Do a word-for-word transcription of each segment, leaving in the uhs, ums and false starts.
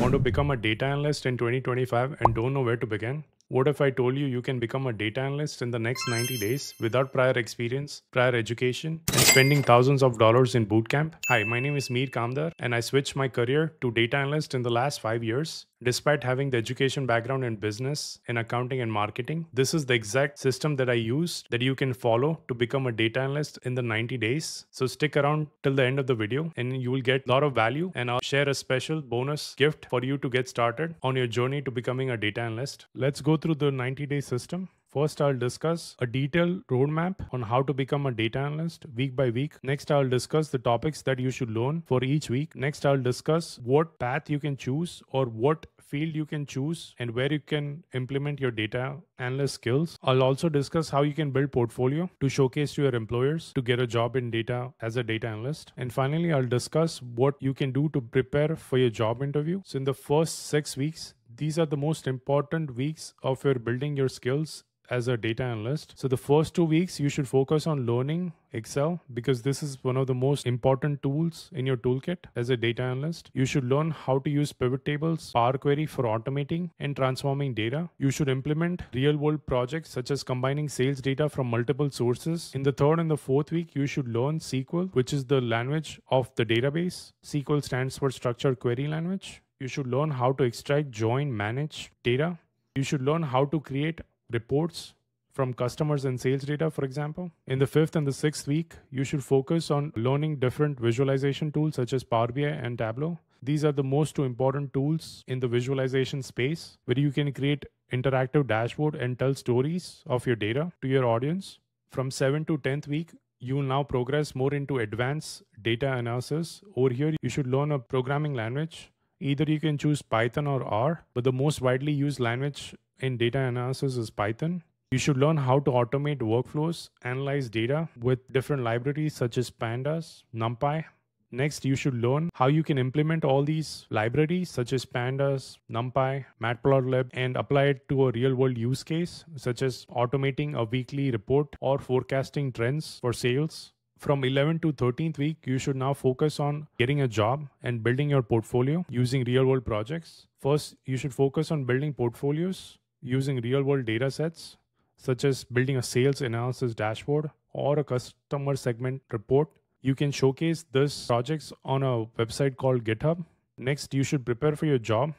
Want to become a data analyst in twenty twenty-five and don't know where to begin? What if I told you you can become a data analyst in the next ninety days without prior experience, prior education, and spending thousands of dollars in bootcamp? Hi, my name is Mihir Kamdar and I switched my career to data analyst in the last five years. Despite having the education background in business, in accounting and marketing, this is the exact system that I used that you can follow to become a data analyst in the ninety days. So stick around till the end of the video and you will get a lot of value, and I'll share a special bonus gift for you to get started on your journey to becoming a data analyst. Let's go through the ninety day system. First, I'll discuss a detailed roadmap on how to become a data analyst week by week. Next, I'll discuss the topics that you should learn for each week. Next, I'll discuss what path you can choose or what field you can choose and where you can implement your data analyst skills. I'll also discuss how you can build portfolio to showcase to your employers to get a job in data as a data analyst. And finally, I'll discuss what you can do to prepare for your job interview. So in the first six weeks, these are the most important weeks of your building your skills as a data analyst. So the first two weeks you should focus on learning Excel, because this is one of the most important tools in your toolkit as a data analyst. You should learn how to use pivot tables, Power Query for automating and transforming data. You should implement real world projects such as combining sales data from multiple sources. In the third and the fourth week, you should learn S Q L, which is the language of the database. S Q L stands for Structured Query Language. You should learn how to extract, join, manage data. You should learn how to create reports from customers and sales data, for example. In the fifth and the sixth week, you should focus on learning different visualization tools such as Power B I and Tableau. These are the most two important tools in the visualization space, where you can create interactive dashboard and tell stories of your data to your audience. From seventh to tenth week, you will now progress more into advanced data analysis. Over here, you should learn a programming language. Either you can choose Python or R, but the most widely used language in data analysis is Python. You should learn how to automate workflows, analyze data with different libraries such as pandas, numpy. Next, you should learn how you can implement all these libraries such as pandas, numpy, matplotlib, and apply it to a real world use case such as automating a weekly report or forecasting trends for sales. From eleventh to thirteenth week, you should now focus on getting a job and building your portfolio using real world projects. First, you should focus on building portfolios using real world data sets, such as building a sales analysis dashboard or a customer segment report. You can showcase these projects on a website called GitHub. Next, you should prepare for your job,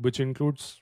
which includes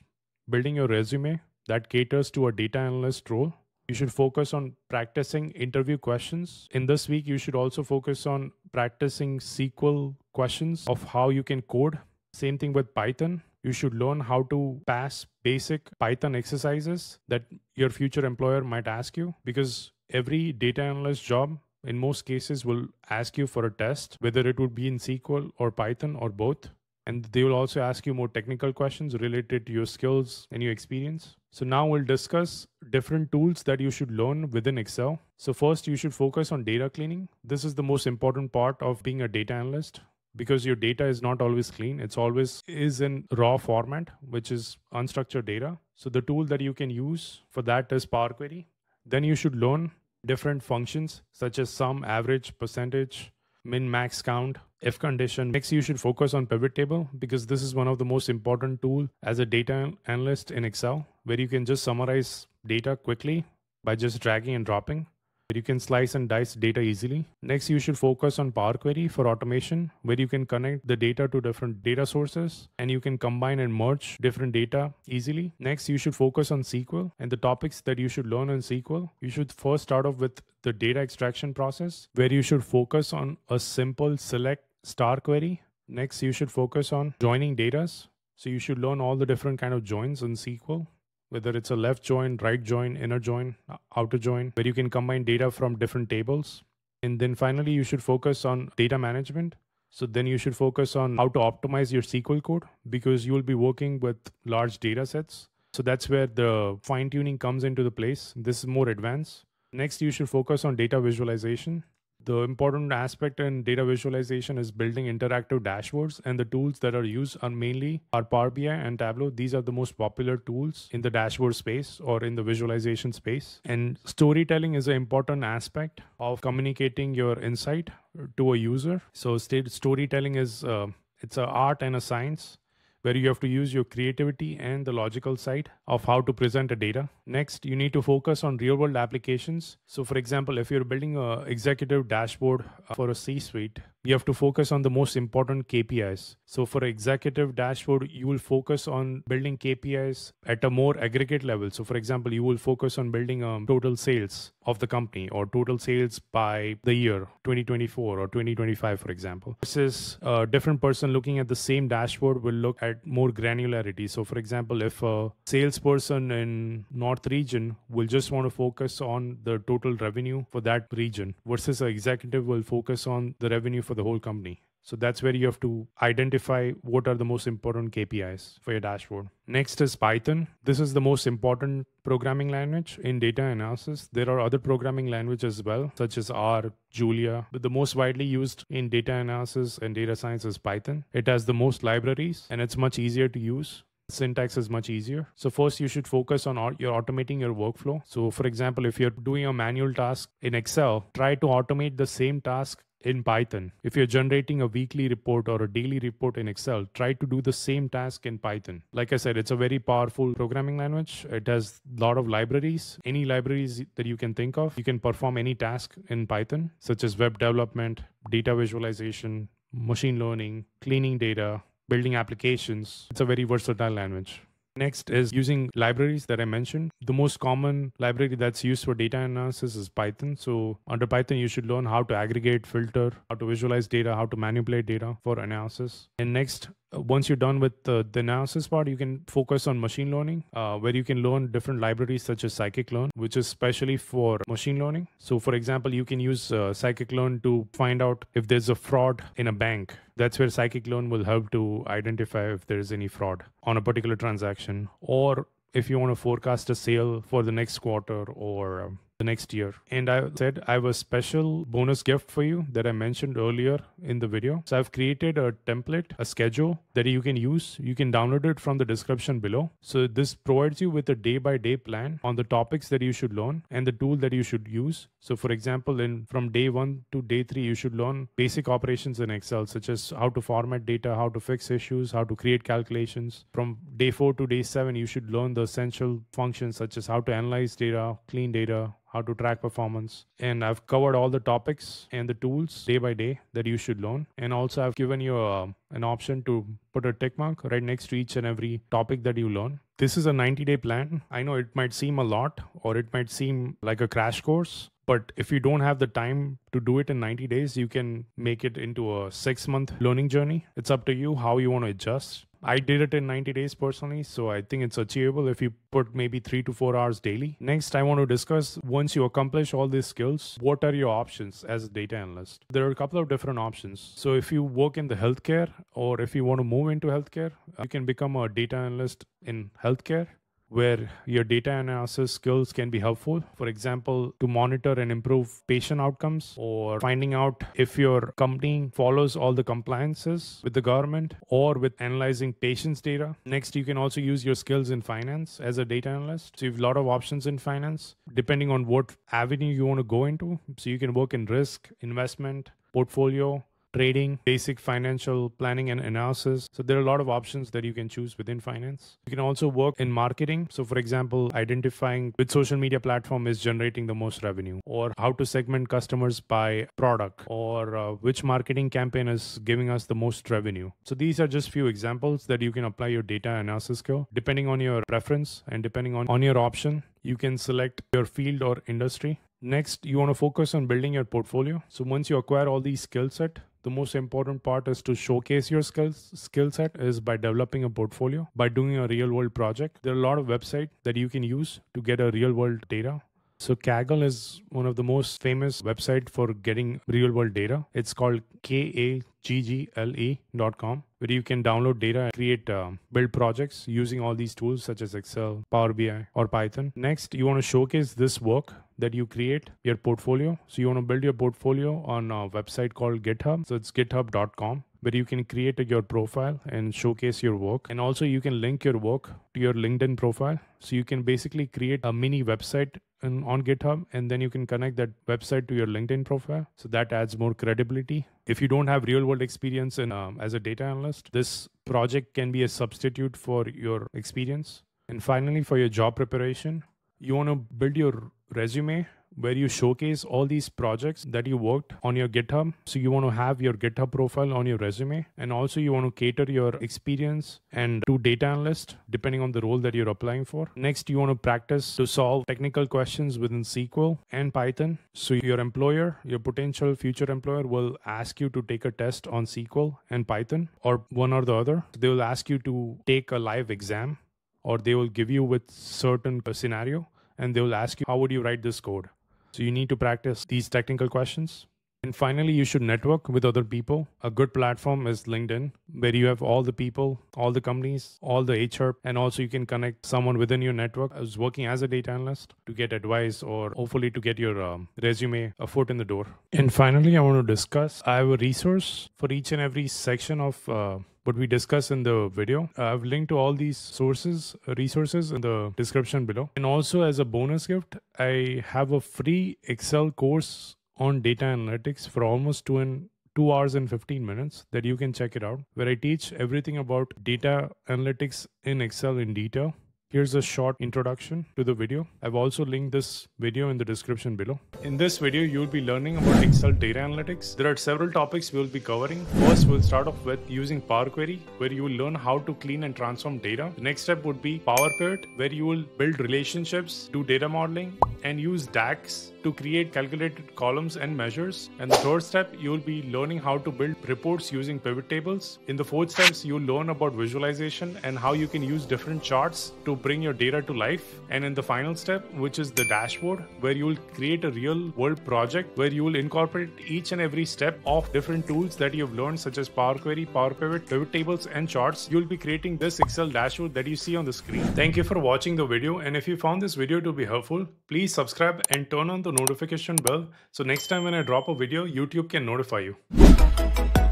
building your resume that caters to a data analyst role. You should focus on practicing interview questions. In this week, you should also focus on practicing S Q L questions of how you can code. Same thing with Python. You should learn how to pass basic Python exercises that your future employer might ask you, because every data analyst job in most cases will ask you for a test, whether it would be in S Q L or Python or both. And they will also ask you more technical questions related to your skills and your experience. So now we'll discuss different tools that you should learn within Excel. So first, you should focus on data cleaning. This is the most important part of being a data analyst, because your data is not always clean. It's always is in raw format, which is unstructured data. So the tool that you can use for that is Power Query. Then you should learn different functions such as sum, average, percentage, min, max, count, if condition. Next, you should focus on pivot table, because this is one of the most important tool as a data analyst in Excel, where you can just summarize data quickly by just dragging and dropping. You can slice and dice data easily. Next, you should focus on Power Query for automation, where you can connect the data to different data sources and you can combine and merge different data easily. Next, you should focus on S Q L and the topics that you should learn in S Q L. You should first start off with the data extraction process, where you should focus on a simple select star query. Next, you should focus on joining datas. So you should learn all the different kind of joins in S Q L, whether it's a left join, right join, inner join, outer join, where you can combine data from different tables. And then finally, you should focus on data management. So then you should focus on how to optimize your S Q L code, because you will be working with large data sets. So that's where the fine tuning comes into the place. This is more advanced. Next, you should focus on data visualization. The important aspect in data visualization is building interactive dashboards, and the tools that are used are mainly are Power B I and Tableau. These are the most popular tools in the dashboard space or in the visualization space. And storytelling is an important aspect of communicating your insight to a user. So storytelling is uh, it's an art and a science, where you have to use your creativity and the logical side of how to present a data. Next, you need to focus on real-world applications. So for example, if you're building an executive dashboard for a C-suite, you have to focus on the most important K P Is. So for executive dashboard, you will focus on building K P Is at a more aggregate level. So for example, you will focus on building um, total sales of the company or total sales by the year twenty twenty-four or twenty twenty-five, for example. Versus a different person looking at the same dashboard will look at more granularity. So for example, if a salesperson in North region will just want to focus on the total revenue for that region versus an executive will focus on the revenue for the whole company. So that's where you have to identify what are the most important K P Is for your dashboard. Next is Python. This is the most important programming language in data analysis. There are other programming languages as well, such as R, Julia, but the most widely used in data analysis and data science is Python. It has the most libraries and it's much easier to use. Syntax is much easier. So first you should focus on your automating your workflow. So for example, if you're doing a manual task in Excel, try to automate the same task in Python. If you're generating a weekly report or a daily report in Excel, try to do the same task in Python. Like I said, it's a very powerful programming language. It has a lot of libraries. Any libraries that you can think of, you can perform any task in Python, such as web development, data visualization, machine learning, cleaning data, building applications. It's a very versatile language. Next is using libraries that I mentioned. The most common library that's used for data analysis is Python. So under Python, you should learn how to aggregate, filter, how to visualize data, how to manipulate data for analysis. And next, once you're done with the, the analysis part, you can focus on machine learning, uh, where you can learn different libraries such as scikit-learn, which is specially for machine learning. So for example, you can use uh, scikit-learn to find out if there's a fraud in a bank. That's where scikit-learn will help to identify if there's any fraud on a particular transaction, or if you want to forecast a sale for the next quarter or um, the next year. And I said I have a special bonus gift for you that I mentioned earlier in the video. So I've created a template, a schedule that you can use. You can download it from the description below. So this provides you with a day-by-day plan on the topics that you should learn and the tool that you should use. So for example, in from day one to day three, you should learn basic operations in Excel, such as how to format data, how to fix issues, how to create calculations. From day four to day seven, you should learn the essential functions, such as how to analyze data, clean data, how to track performance. And I've covered all the topics and the tools day by day that you should learn. And also I've given you a, an option to put a tick mark right next to each and every topic that you learn. This is a ninety day plan. I know it might seem a lot or it might seem like a crash course, but if you don't have the time to do it in ninety days, you can make it into a six month learning journey. It's up to you how you want to adjust. I did it in ninety days personally, so I think it's achievable if you put maybe three to four hours daily. Next, I want to discuss, once you accomplish all these skills, what are your options as a data analyst? There are a couple of different options. So if you work in the healthcare or if you want to move into healthcare, you can become a data analyst in healthcare, where your data analysis skills can be helpful. For example, to monitor and improve patient outcomes, or finding out if your company follows all the compliances with the government, or with analyzing patients' data. Next, you can also use your skills in finance as a data analyst. So you have a lot of options in finance, depending on what avenue you want to go into. So you can work in risk, investment, portfolio, trading, basic financial planning and analysis. So there are a lot of options that you can choose within finance. You can also work in marketing. So for example, identifying which social media platform is generating the most revenue, or how to segment customers by product, or uh, which marketing campaign is giving us the most revenue. So these are just few examples that you can apply your data analysis skill. Depending on your preference and depending on, on your option, you can select your field or industry. Next, you want to focus on building your portfolio. So once you acquire all these skill set, the most important part is to showcase your skills. Skill set is by developing a portfolio, by doing a real world project. There are a lot of websites that you can use to get a real world data. So Kaggle is one of the most famous websites for getting real world data. It's called K A G G L E dot com, where you can download data and create, uh, build projects using all these tools such as Excel, Power B I or Python. Next, you want to showcase this work that you create, your portfolio. So you want to build your portfolio on a website called GitHub. So it's github dot com, where you can create your profile and showcase your work. And also you can link your work to your LinkedIn profile. So you can basically create a mini website in, on GitHub, and then you can connect that website to your LinkedIn profile. So that adds more credibility. If you don't have real world experience in, um, as a data analyst, this project can be a substitute for your experience. And finally, for your job preparation, you want to build your resume where you showcase all these projects that you worked on your GitHub. So you want to have your GitHub profile on your resume. And also you want to cater your experience and to data analyst, depending on the role that you're applying for. Next, you want to practice to solve technical questions within S Q L and Python. So your employer, your potential future employer, will ask you to take a test on S Q L and Python, or one or the other. They will ask you to take a live exam, or they will give you with certain scenario, and they will ask you, how would you write this code? So you need to practice these technical questions. And finally, you should network with other people. A good platform is LinkedIn, where you have all the people, all the companies, all the H R, and also you can connect someone within your network who's working as a data analyst to get advice, or hopefully to get your um, resume a foot in the door. And finally, I want to discuss, I have a resource for each and every section of uh, what we discuss in the video. I've linked to all these sources, resources in the description below. And also as a bonus gift, I have a free Excel course on data analytics for almost two and two hours and fifteen minutes that you can check it out, where I teach everything about data analytics in Excel in detail. Here's a short introduction to the video. I've also linked this video in the description below. In this video, you'll be learning about Excel data analytics. There are several topics we'll be covering. First, we'll start off with using Power Query, where you will learn how to clean and transform data. The next step would be Power Pivot, where you will build relationships, do data modeling, and use DAX to create calculated columns and measures. And the third step, you'll be learning how to build reports using pivot tables. In the fourth steps, you'll learn about visualization and how you can use different charts to bring your data to life. And in the final step, which is the dashboard, where you'll create a real world project where you'll incorporate each and every step of different tools that you've learned, such as Power Query, Power Pivot, pivot tables, and charts. You'll be creating this Excel dashboard that you see on the screen. Thank you for watching the video. And if you found this video to be helpful, please subscribe and turn on the notification bell. So next time when I drop a video, YouTube can notify you.